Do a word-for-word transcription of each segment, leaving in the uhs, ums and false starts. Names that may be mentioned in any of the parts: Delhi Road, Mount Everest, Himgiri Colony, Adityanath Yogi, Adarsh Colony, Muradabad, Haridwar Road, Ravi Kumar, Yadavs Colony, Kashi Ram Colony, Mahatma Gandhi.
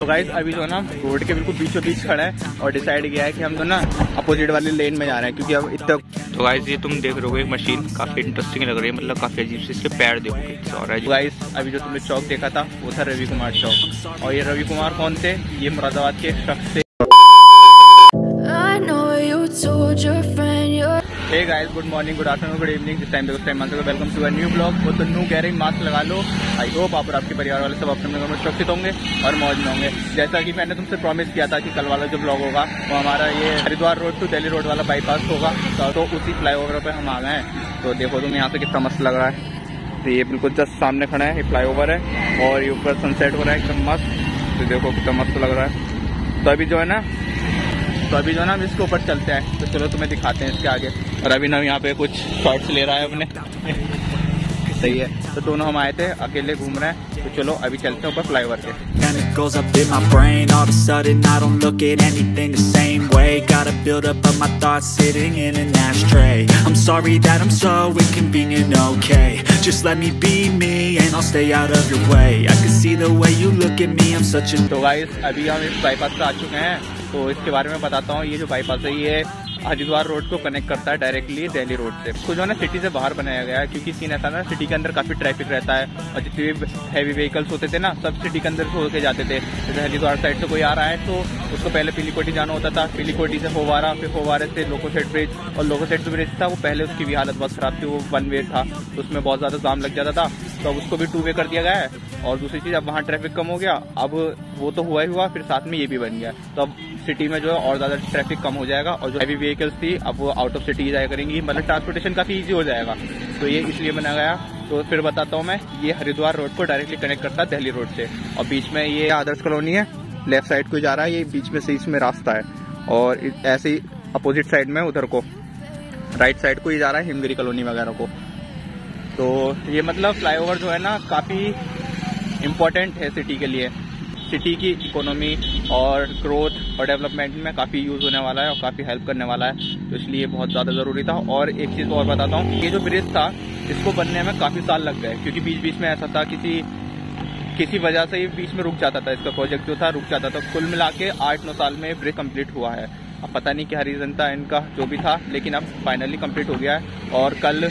तो गाइस अभी जो है ना रोड के बिल्कुल बीचों बीच खड़ा है और डिसाइड किया है कि हम जो ना अपोजिट वाले लेन में जा रहे हैं क्योंकि अब इतना। तो गाइस ये तुम देख रहे हो एक मशीन काफी इंटरेस्टिंग लग रही है, मतलब काफी अजीब से इसके पैर देखो। और गाइस अभी जो तुमने चौक देखा था वो था रवि कुमार चौक, और ये रवि कुमार कौन थे? ये मुरादाबाद के शख्स थे। Hey guys, good morning, good afternoon, good evening, जिस टाइम टाइम मानते welcome to a new blog. वो तो न्यू कह रही मास्क लगा लो। आई होप आप और आपके परिवार वाले सब अपने घर में सुरक्षित होंगे और मौज में होंगे। जैसा कि मैंने तुमसे प्रॉमिस किया था कि कल वाला जो ब्लॉग होगा वो तो हमारा ये Haridwar road to Delhi road वाला बाईपास होगा, तो उसी फ्लाईओवर पर हम आ गए हैं। तो देखो तुम यहाँ से कितना मस्त लग रहा है। तो ये बिल्कुल जस्ट सामने खड़ा है, ये फ्लाईओवर है और ये ऊपर सनसेट हो रहा है एकदम मस्त। तो देखो कितना मस्त लग रहा है। तो अभी जो है ना तो अभी जो है ना हम इसके ऊपर चलते हैं। तो चलो तुम्हें दिखाते हैं इसके आगे। और अभी ना यहाँ पे कुछ शॉट्स ले रहा है अपने। सही है। तो दोनों हम आए थे, अकेले घूम रहे हैं। तो चलो अभी चलते हैं ऊपर फ्लाईओवर के। तो गाइस अभी हम इस बाईपास पे आ चुके हैं। तो इसके बारे में बताता हूँ। ये जो बाईपास है ये हरिद्वार रोड को कनेक्ट करता है डायरेक्टली दिल्ली रोड से। इसको जो है ना सिटी से बाहर बनाया गया है क्योंकि सीन ऐसा ना सिटी के अंदर काफ़ी ट्रैफिक रहता है और जितने भी हैवी व्हीकल्स होते थे ना सब सिटी के अंदर से होके जाते थे। जैसे हरिद्वार साइड से कोई आ रहा है तो उसको पहले पीलीकोटी जाना होता था, पीलीकोटी से फोवारा, फिर फोवारे से लोको सेट ब्रिज, और लोको सेट ब्रिज था वो पहले उसकी भी हालत बहुत खराब थी, वो वन वे था तो उसमें बहुत ज़्यादा जाम लग जाता था। तो अब उसको भी टू वे कर दिया गया है। और दूसरी चीज़ अब वहाँ ट्रैफिक कम हो गया, अब वो तो हुआ ही हुआ, फिर साथ में ये भी बन गया। तो अब सिटी में जो है और ज़्यादा ट्रैफिक कम हो जाएगा और जो हैवी व्हीकल्स थी अब वो आउट ऑफ सिटी जाया करेंगी, मतलब ट्रांसपोर्टेशन काफ़ी ईजी हो जाएगा। तो ये इसलिए बना गया। तो फिर बताता हूँ मैं, ये हरिद्वार रोड को डायरेक्टली कनेक्ट करता है दिल्ली रोड से। और बीच में ये आदर्श कॉलोनी है, लेफ्ट साइड को जा रहा है, ये बीच में से इसमें रास्ता है। और ऐसे ही अपोजिट साइड में उधर को राइट साइड को ही जा रहा है हिमगिरी कॉलोनी वगैरह को। तो ये मतलब फ्लाईओवर जो है ना काफ़ी इम्पोर्टेंट है सिटी के लिए, सिटी की इकोनॉमी और ग्रोथ और डेवलपमेंट में काफ़ी यूज़ होने वाला है और काफ़ी हेल्प करने वाला है। तो इसलिए बहुत ज़्यादा ज़रूरी था। और एक चीज़ और बताता हूँ, ये जो ब्रिज था इसको बनने में काफ़ी साल लग गए क्योंकि बीच बीच में ऐसा था किसी किसी वजह से ये बीच में रुक जाता था, इसका प्रोजेक्ट जो था रुक जाता था। कुल मिला के आठ नौ साल में ब्रिज कम्प्लीट हुआ है। अब पता नहीं क्या रीज़न था इनका जो भी था, लेकिन अब फाइनली कम्प्लीट हो गया है। और कल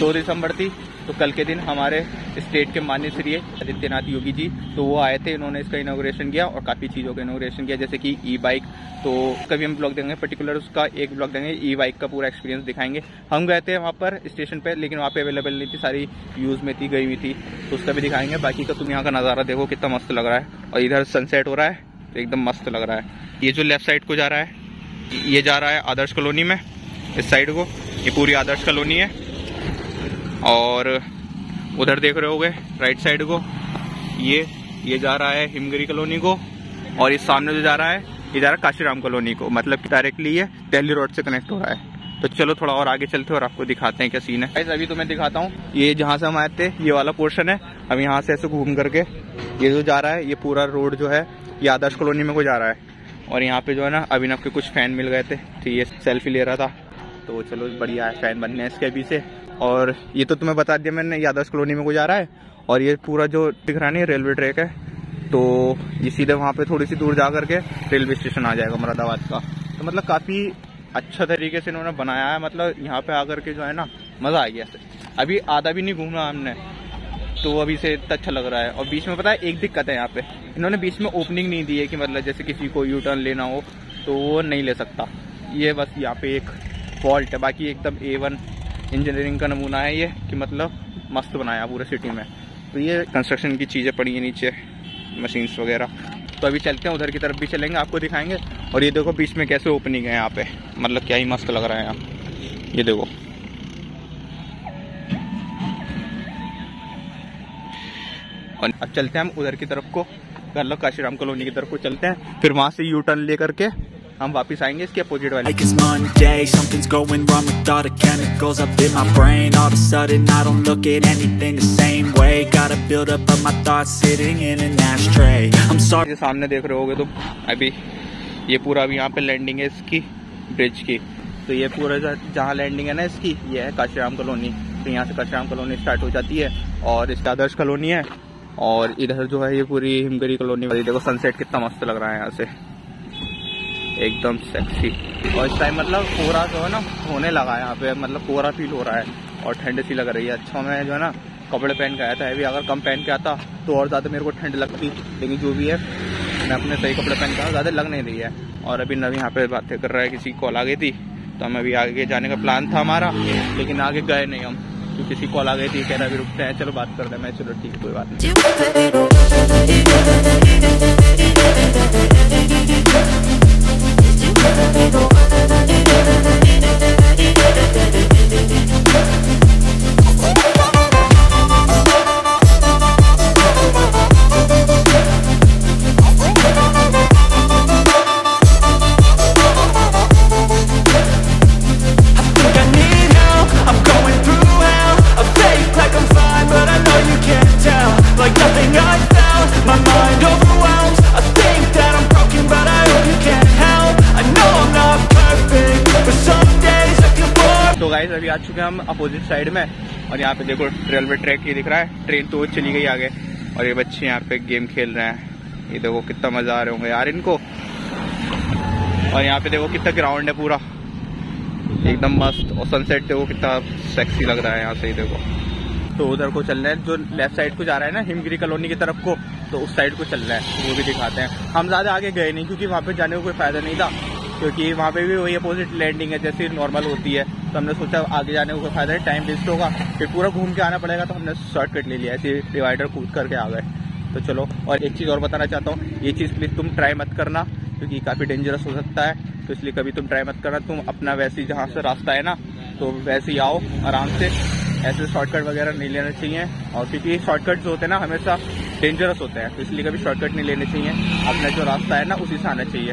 दो दिसंबर थी, तो कल के दिन हमारे स्टेट के माननीय श्री आदित्यनाथ योगी जी तो वो आए थे, इन्होंने इसका इनोग्रेशन किया और काफ़ी चीज़ों का इनोग्रेशन किया जैसे कि ई बाइक। तो कभी हम ब्लॉग देंगे, पर्टिकुलर उसका एक ब्लॉग देंगे, ई बाइक का पूरा एक्सपीरियंस दिखाएंगे। हम गए थे वहाँ पर स्टेशन पर, लेकिन वहाँ पे अवेलेबल नहीं थी, सारी यूज़ में थी, गई हुई थी, तो उसका भी दिखाएंगे। बाकी का तुम यहाँ का नज़ारा देखो कितना मस्त लग रहा है। और इधर सनसेट हो रहा है तो एकदम मस्त लग रहा है। ये जो लेफ्ट साइड को जा रहा है ये जा रहा है आदर्श कॉलोनी में, इस साइड को ये पूरी आदर्श कॉलोनी है। और उधर देख रहे होगे राइट साइड को ये ये जा रहा है हिमगिरी कॉलोनी को, और ये सामने जो जा रहा है ये जा रहा है काशी राम कॉलोनी को, मतलब कि डायरेक्टली ये दिल्ली रोड से कनेक्ट हो रहा है। तो चलो थोड़ा और आगे चलते हैं और आपको दिखाते हैं क्या सीन है। अभी तो मैं दिखाता हूँ, ये जहाँ से हम आए थे ये वाला पोर्शन है। अब यहाँ से ऐसे घूम करके ये जो जा रहा है ये पूरा रोड जो है ये आदर्श कॉलोनी में को जा रहा है। और यहाँ पे जो है ना अभिनव के कुछ फैन मिल गए थे तो ये सेल्फी ले रहा था। तो चलो बढ़िया है, फैन बनने हैं इसके अभी से। और ये तो तुम्हें बता दिया मैंने यादव्स कॉलोनी में को जा रहा है। और ये पूरा जो दिख रहा नहीं रेलवे ट्रैक है, तो ये सीधे वहाँ पे थोड़ी सी दूर जा करके रेलवे स्टेशन आ जाएगा मुरादाबाद का। तो मतलब काफ़ी अच्छा तरीके से इन्होंने बनाया है, मतलब यहाँ पे आकर के जो है ना मज़ा आ गया। अभी आधा भी नहीं घूमा हमने तो अभी से इतना अच्छा लग रहा है। और बीच में पता है एक दिक्कत है, यहाँ पे इन्होंने बीच में ओपनिंग नहीं दी है कि मतलब जैसे किसी को यू टर्न लेना हो तो वो नहीं ले सकता। ये बस यहाँ पे एक फॉल्ट है, बाकी एकदम ए वन इंजीनियरिंग का नमूना है ये कि मतलब मस्त बनाया पूरे सिटी में। तो ये कंस्ट्रक्शन की चीज़ें पड़ी हैं नीचे, मशीन्स वगैरह। तो अभी चलते हैं उधर की तरफ भी, चलेंगे आपको दिखाएंगे। और ये देखो बीच में कैसे ओपनिंग है यहाँ पे, मतलब क्या ही मस्त लग रहा है यहाँ, ये देखो। और अब चलते हैं हम उधर की तरफ को, कर लो काशी राम कॉलोनी की तरफ को चलते हैं, फिर वहाँ से यू टर्न ले करके हम वापस आएंगे इसके अपोजिट वाले। ये सामने देख रहे होगे तो अभी ये पूरा अभी यहाँ पे लैंडिंग है इसकी ब्रिज की। तो ये पूरा जहाँ लैंडिंग है ना इसकी ये है काशी राम कॉलोनी। तो यहाँ से काशी राम कॉलोनी स्टार्ट हो जाती है और इसका आदर्श कॉलोनी है। और इधर जो है ये पूरी हिमगिरी कॉलोनी वाली। देखो सनसेट कितना मस्त लग रहा है यहाँ से, एकदम सेक्सी। और इस टाइम मतलब कोहरा जो है ना होने लगा है यहाँ पे, मतलब कोहरा फील हो रहा है और ठंड सी लग रही है। अच्छा मैं जो है ना कपड़े पहन के आया था, भी अगर कम पहन के आता तो और ज़्यादा मेरे को ठंड लगती, लेकिन जो भी है मैं अपने सही कपड़े पहन के आया, ज़्यादा लग नहीं रही है। और अभी नवी यहाँ पे बातें कर रहा है, किसी कॉल आ गई थी तो हम अभी आगे जाने का प्लान था हमारा, लेकिन आगे गए नहीं हम, तो किसी कॉल आ गई थी, कह रहा भी रुकते हैं चलो बात करते हैं। मैं चलो ठीक कोई बात नहीं। तो गाइस अभी आ चुके हैं हम अपोजिट साइड में, और यहाँ पे देखो रेलवे ट्रैक ये दिख रहा है, ट्रेन तो चली गई आगे, और ये बच्चे यहाँ पे गेम खेल रहे हैं। ये देखो कितना मजा आ रहे होंगे यार इनको। और यहाँ पे देखो कितना ग्राउंड है पूरा एकदम मस्त, और सनसेट देखो कितना सेक्सी लग रहा है यहाँ से। देखो तो उधर को चलना है, जो लेफ्ट साइड को जा रहा है ना हिमगिरी कॉलोनी की तरफ को, तो उस साइड को चलना है, वो भी दिखाते हैं। हम ज्यादा आगे गए नहीं क्योंकि वहाँ पे जाने का कोई फायदा नहीं था, क्योंकि वहाँ पे भी वही अपोजिट लैंडिंग है जैसे नॉर्मल होती है, तो हमने सोचा आगे जाने को कोई फायदा है, टाइम वेस्ट होगा, फिर पूरा घूम के आना पड़ेगा, तो हमने शॉर्टकट ले लिया, ऐसे डिवाइडर कूद करके आ गए। तो चलो, और एक चीज़ और बताना चाहता हूँ, ये चीज़ प्लीज़ तुम ट्राई मत करना क्योंकि काफ़ी डेंजरस हो सकता है, तो इसलिए कभी तुम ट्राई मत करना। तुम अपना वैसे जहाँ से रास्ता है ना तो वैसे ही आओ आराम से, ऐसे शॉर्टकट वगैरह नहीं लेना चाहिए, और क्योंकि शॉर्टकट जो होते हैं ना हमेशा डेंजरस होते हैं, तो इसलिए कभी शॉर्टकट नहीं लेने चाहिए, अपना जो रास्ता है ना उसी से आना चाहिए।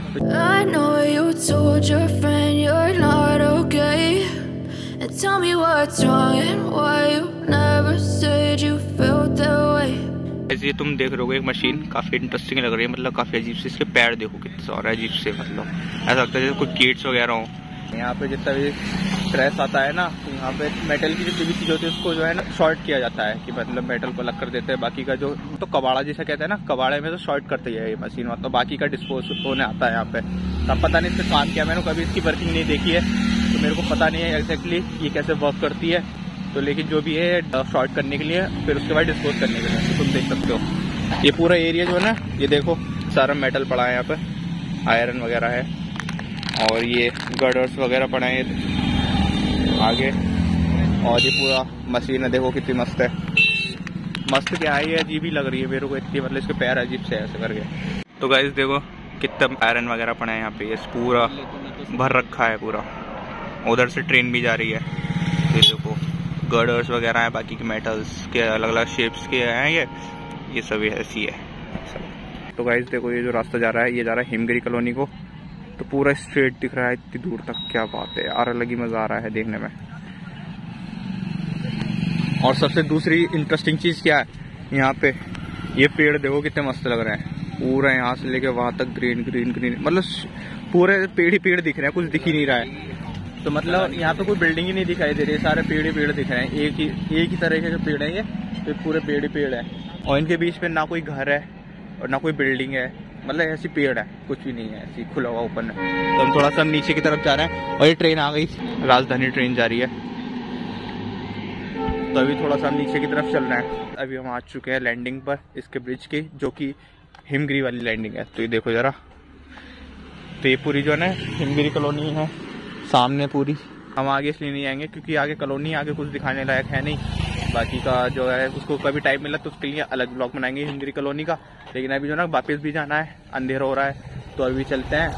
And tell me what's wrong and why you never said you felt that way. ऐसे तुम देख रहे हो एक मशीन काफी इंटरेस्टिंग लग रही है, मतलब काफी अजीब से, इसके पैर देखो कितना सारा अजीब से, मतलब ऐसा लगता है जैसे कुछ गेट्स वगैरह हो। यहाँ पे जितना भी स्ट्रेस आता है ना, तो यहाँ पे मेटल की जितनी भी चीज होती है उसको जो है ना शॉर्ट किया जाता है, कि मतलब मेटल को अलग कर देते हैं, बाकी का जो तो कबाड़ा जैसा कहते हैं ना, कबाड़े में तो शॉर्ट करती है ये मशीन, मतलब बाकी का डिस्पोज होने आता है यहाँ पे। तब पता नहीं इससे काम किया, मैंने कभी इसकी वर्किंग नहीं देखी है तो मेरे को पता नहीं है एक्जैक्टली ये कैसे वर्क करती है, तो लेकिन जो भी है शॉर्ट करने के लिए, फिर उसके बाद डिस्पोज करने के लिए, तो तुम देख सकते हो ये पूरा एरिया जो है ना, ये देखो सारा मेटल पड़ा है यहाँ पे, आयरन वगैरह है, और ये गर्डर्स वगैरह पड़े हैं आगे, और ये पूरा मशीन है, देखो कितनी मस्त है। मस्त क्या है, ये अजीब ही लग रही है मेरे को इतनी, मतलब इसके पैर अजीब से ऐसे करके। तो गाइस देखो कितना आयरन वगैरह पड़ा है यहाँ पे, ये पूरा भर रखा है पूरा, उधर से ट्रेन भी जा रही है। ये देखो गर्डर्स वगैरह हैं, बाकी के मेटल्स के अलग अलग शेप्स के हैं, ये ये सब ऐसी है सब। तो गाइस देखो ये जो रास्ता जा रहा है, ये जा रहा है हिमगिरी कॉलोनी को, तो पूरा स्ट्रेट दिख रहा है इतनी दूर तक, क्या बात है यार, अलग ही मज़ा आ रहा है देखने में। और सबसे दूसरी इंटरेस्टिंग चीज़ क्या है, यहाँ पे ये पेड़ देखो कितने मस्त लग रहे हैं, पूरा यहाँ से लेके वहाँ तक ग्रीन ग्रीन ग्रीन, मतलब पूरे पेड़ ही पेड़ दिख रहे हैं, कुछ दिख ही नहीं रहा है। तो मतलब यहाँ पे कोई बिल्डिंग ही नहीं दिखाई दे रही है, सारे पेड़ ही पेड़ दिख रहे हैं, एक ही एक ही तरह के जो पेड़ हैं ये, तो पूरे पेड़ ही पेड़ है, और इनके बीच में ना कोई घर है और ना कोई बिल्डिंग है, मतलब ऐसी पेड़ है, कुछ भी नहीं है, ऐसी खुला हुआ ओपन है। तो हम थोड़ा सा नीचे की तरफ जा रहे हैं, और ये ट्रेन आ गई, राजधानी ट्रेन जा रही है, तो अभी थोड़ा सा हम नीचे की तरफ चल रहे हैं। अभी हम आ चुके हैं लैंडिंग पर इसके ब्रिज की, जो कि हिमगिरी वाली लैंडिंग है। तो ये देखो जरा, तो ये पूरी जो है ना हिमगिरी कॉलोनी है सामने पूरी। हम आगे इसलिए नहीं आएंगे क्योंकि आगे कॉलोनी आगे कुछ दिखाने लायक है नहीं, बाकी का जो है उसको कभी टाइम मिला तो उसके लिए अलग ब्लॉग बनाएंगे हिमगिरी कॉलोनी का, लेकिन अभी जो ना वापस भी जाना है, अंधेरा हो रहा है, तो अभी चलते हैं।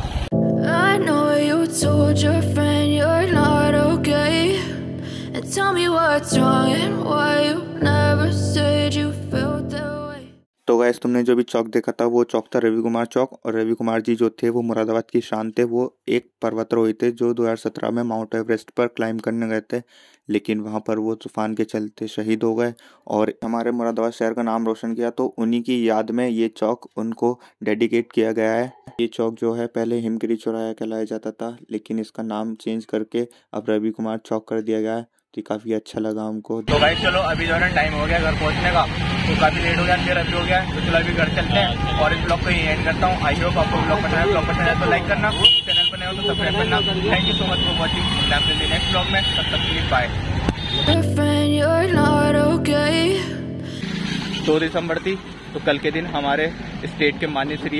तो गाइस तुमने जो भी चौक देखा था वो चौक था रवि कुमार चौक, और रवि कुमार जी जो थे वो मुरादाबाद की शान थे, वो एक पर्वतारोही थे जो दो हज़ार सत्रह में माउंट एवरेस्ट पर क्लाइंब करने गए थे, लेकिन वहाँ पर वो तूफान के चलते शहीद हो गए, और हमारे मुरादाबाद शहर का नाम रोशन किया, तो उन्हीं की याद में ये चौक उनको डेडिकेट किया गया है। ये चौक जो है पहले हिमगिरी चौराहा कहलाया जाता था, लेकिन इसका नाम चेंज करके अब रवि कुमार चौक कर दिया गया है। तो काफ़ी अच्छा लगा हमको। तो भाई चलो अभी जो है ना टाइम हो गया घर पहुंचने का, तो काफ़ी लेट हो गया, देर अभी हो गया, तो चलो अभी घर चलते हैं और इस ब्लॉग को यहीं एंड करता हूँ। आई होप आपको ब्लॉग पसंद आया, ब्लॉग पसंद आया तो लाइक करना, चैनल पर नए हो तो सब्सक्राइब करना। Thank you so much for watching, मिलते हैं नेक्स्ट ब्लॉग में, तब तक के लिए बाय। दो दिसंबर थी तो कल के दिन हमारे स्टेट के माननीय श्री